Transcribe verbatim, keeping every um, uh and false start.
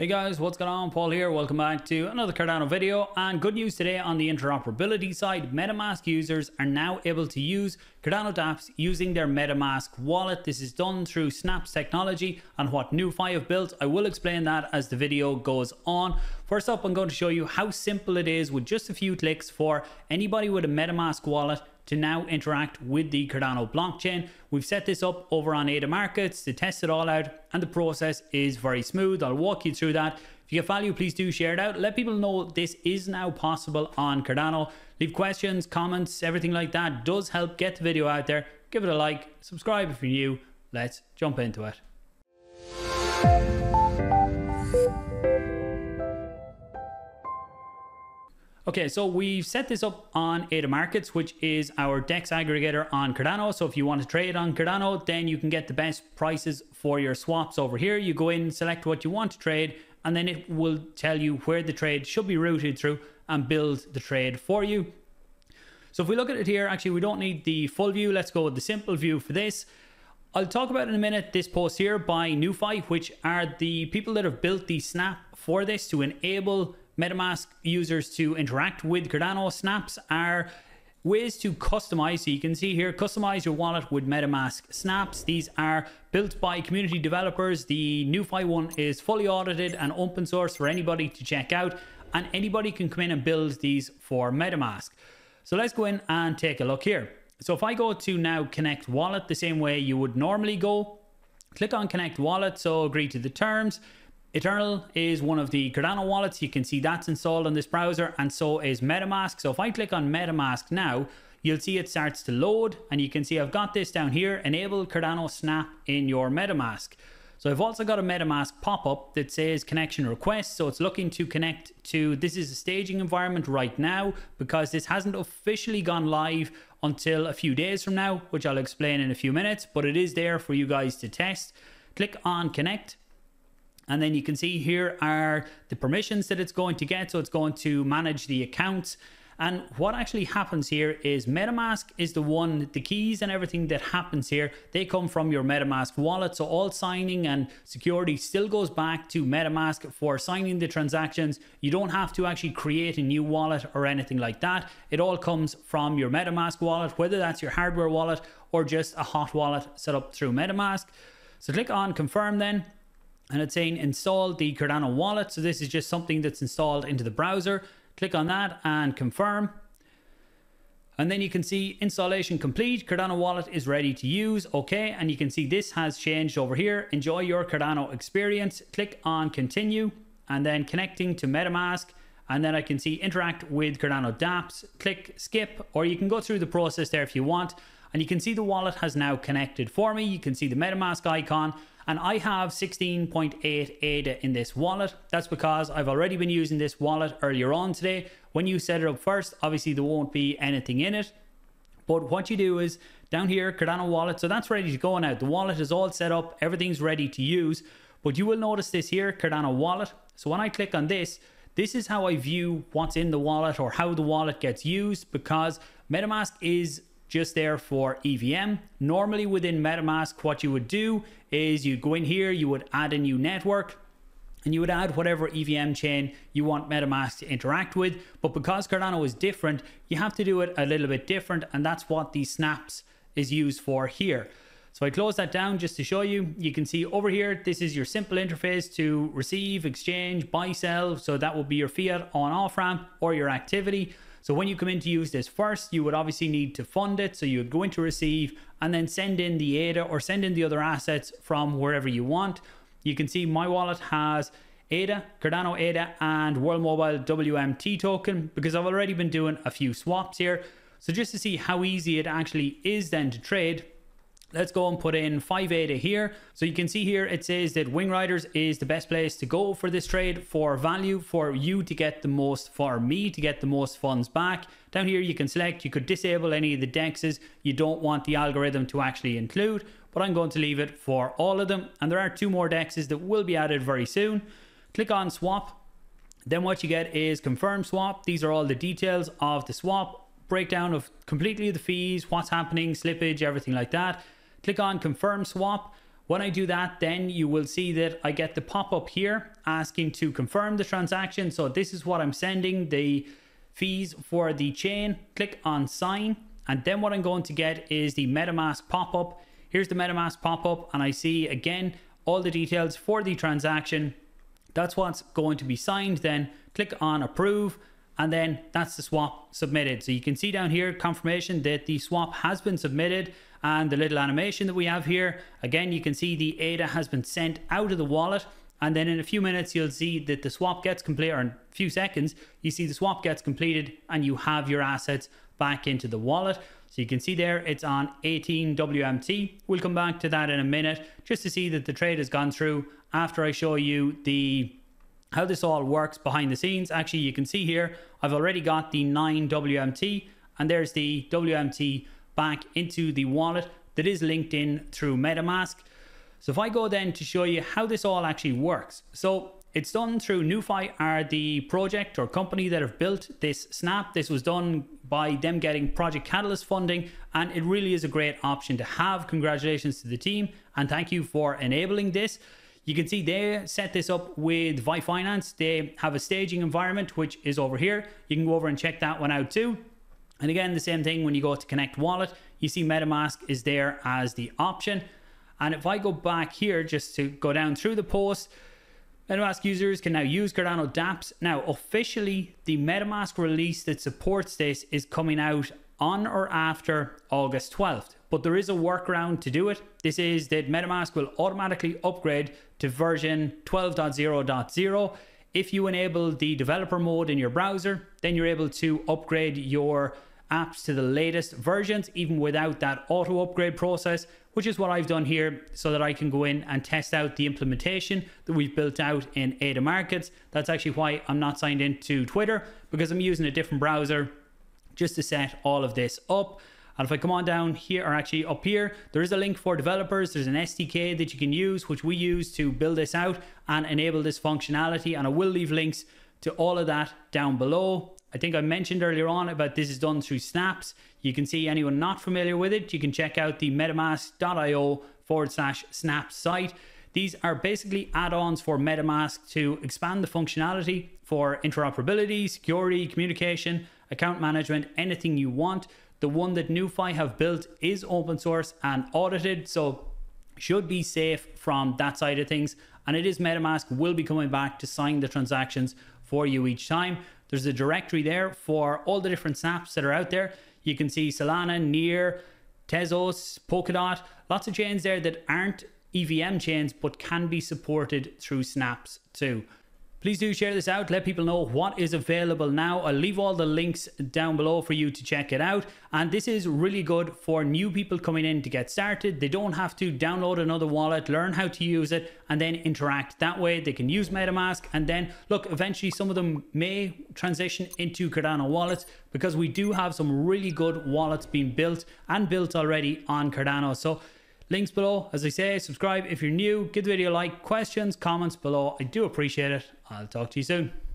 Hey guys, what's going on? Paul here. Welcome back to another Cardano video, and good news today on the interoperability side. MetaMask users are now able to use Cardano dApps using their MetaMask wallet. This is done through Snap's technology and what NuFi have built. I will explain that as the video goes on. First up, I'm going to show you how simple it is with just a few clicks for anybody with a MetaMask wallet to now interact with the Cardano blockchain. We've set this up over on Ada Markets to test it all out, and the process is very smooth. I'll walk you through that. If you get value, please do share it out. Let people know this is now possible on Cardano. Leave questions, comments, everything like that does help get the video out there. Give it a like, subscribe if you're new. Let's jump into it. Okay, so we've set this up on Ada Markets, which is our DEX aggregator on Cardano. So if you want to trade on Cardano, then you can get the best prices for your swaps over here. You go in, select what you want to trade, and then it will tell you where the trade should be routed through and build the trade for you. So if we look at it here, actually, we don't need the full view. Let's go with the simple view for this. I'll talk about in a minute this post here by NuFi, which are the people that have built the Snap for this to enable MetaMask users to interact with Cardano. Snaps are ways to customize. So you can see here, customize your wallet with MetaMask snaps. These are built by community developers. The NuFi one is fully audited and open source for anybody to check out, and anybody can come in and build these for MetaMask. So let's go in and take a look here. So if I go to now connect wallet the same way you would normally go, click on connect wallet. So agree to the terms. Eternal is one of the Cardano wallets. You can see that's installed on this browser, and so is MetaMask. So if I click on MetaMask now, you'll see it starts to load, and you can see I've got this down here, enable Cardano Snap in your MetaMask. So I've also got a MetaMask pop-up that says connection request. So it's looking to connect to, this is a staging environment right now because this hasn't officially gone live until a few days from now, which I'll explain in a few minutes, but it is there for you guys to test. Click on connect. And then you can see here are the permissions that it's going to get. So it's going to manage the accounts. And what actually happens here is MetaMask is the one, the keys and everything that happens here, they come from your MetaMask wallet. So all signing and security still goes back to MetaMask for signing the transactions. You don't have to actually create a new wallet or anything like that. It all comes from your MetaMask wallet, whether that's your hardware wallet or just a hot wallet set up through MetaMask. So click on confirm then. And it's saying install the Cardano wallet. So this is just something that's installed into the browser. Click on that and confirm. And then you can see installation complete. Cardano wallet is ready to use. Okay. And you can see this has changed over here. Enjoy your Cardano experience. Click on continue and then connecting to MetaMask. And then I can see interact with Cardano dApps. Click skip, or you can go through the process there if you want. And you can see the wallet has now connected for me. You can see the MetaMask icon, and I have sixteen point eight A D A in this wallet. That's because I've already been using this wallet earlier on today. When you set it up first, obviously there won't be anything in it. But what you do is down here, Cardano wallet. So that's ready to go now. The wallet is all set up. Everything's ready to use. But you will notice this here, Cardano wallet. So when I click on this, this is how I view what's in the wallet or how the wallet gets used, because MetaMask is just there for E V M. Normally within MetaMask, what you would do is you go in here, you would add a new network, and you would add whatever E V M chain you want MetaMask to interact with. But because Cardano is different, you have to do it a little bit different, and that's what the snaps is used for here. So I close that down just to show you. You can see over here, this is your simple interface to receive, exchange, buy, sell. So that will be your fiat on off ramp or your activity. So when you come in to use this first, you would obviously need to fund it. So you would go into receive and then send in the A D A or send in the other assets from wherever you want. You can see my wallet has A D A, Cardano A D A, and World Mobile W M T token, because I've already been doing a few swaps here. So just to see how easy it actually is then to trade, let's go and put in five A D A here. So you can see here, it says that WingRiders is the best place to go for this trade for value, for you to get the most, for me to get the most funds back. Down here, you can select, you could disable any of the D E Xs you don't want the algorithm to actually include, but I'm going to leave it for all of them. And there are two more D E Xs that will be added very soon. Click on swap. Then what you get is confirm swap. These are all the details of the swap, breakdown of completely the fees, what's happening, slippage, everything like that. Click on confirm swap. When I do that, then you will see that I get the pop-up here asking to confirm the transaction. So this is what I'm sending, the fees for the chain. Click on sign, and then what I'm going to get is the MetaMask pop-up. Here's the MetaMask pop-up, and I see again all the details for the transaction. That's what's going to be signed. Then click on approve, and then that's the swap submitted. So you can see down here confirmation that the swap has been submitted, and the little animation that we have here. Again, you can see the A D A has been sent out of the wallet, and then in a few minutes you'll see that the swap gets complete, or in a few seconds you see the swap gets completed and you have your assets back into the wallet. So you can see there it's on eighteen W M T. We'll come back to that in a minute just to see that the trade has gone through after I show you the how this all works behind the scenes. Actually, you can see here I've already got the nine W M T, and there's the W M T back into the wallet that is linked in through MetaMask. So if I go then to show you how this all actually works. So it's done through NuFi, are the project or company that have built this snap. This was done by them getting Project Catalyst funding, and it really is a great option to have. Congratulations to the team, and thank you for enabling this. You can see they set this up with Vi Finance. They have a staging environment, which is over here. You can go over and check that one out too. And again, the same thing when you go to Connect Wallet, you see MetaMask is there as the option. And if I go back here just to go down through the post, MetaMask users can now use Cardano dApps. Now, officially, the MetaMask release that supports this is coming out on or after August twelfth, but there is a workaround to do it. This is that MetaMask will automatically upgrade to version twelve point zero point zero. If you enable the developer mode in your browser, then you're able to upgrade your apps to the latest versions, even without that auto upgrade process, which is what I've done here so that I can go in and test out the implementation that we've built out in Ada Markets. That's actually why I'm not signed into Twitter, because I'm using a different browser just to set all of this up. And if I come on down here, or actually up here, there is a link for developers. There's an S D K that you can use, which we use to build this out and enable this functionality. And I will leave links to all of that down below. I think I mentioned earlier on about this is done through snaps. You can see anyone not familiar with it, you can check out the metamask dot i o forward slash snap site. These are basically add-ons for MetaMask to expand the functionality for interoperability, security, communication, account management, anything you want. The one that NuFi have built is open source and audited, so should be safe from that side of things. And it is MetaMask will be coming back to sign the transactions for you each time. There's a directory there for all the different snaps that are out there. You can see Solana, Near, Tezos, Polkadot, lots of chains there that aren't E V M chains but can be supported through snaps too. Please do share this out, let people know what is available now. I'll leave all the links down below for you to check it out. And this is really good for new people coming in to get started. They don't have to download another wallet, learn how to use it, and then interact that way. They can use MetaMask, and then look, eventually some of them may transition into Cardano wallets, because we do have some really good wallets being built and built already on Cardano. So links below, as I say, subscribe if you're new, give the video a like, questions, comments below. I do appreciate it. I'll talk to you soon.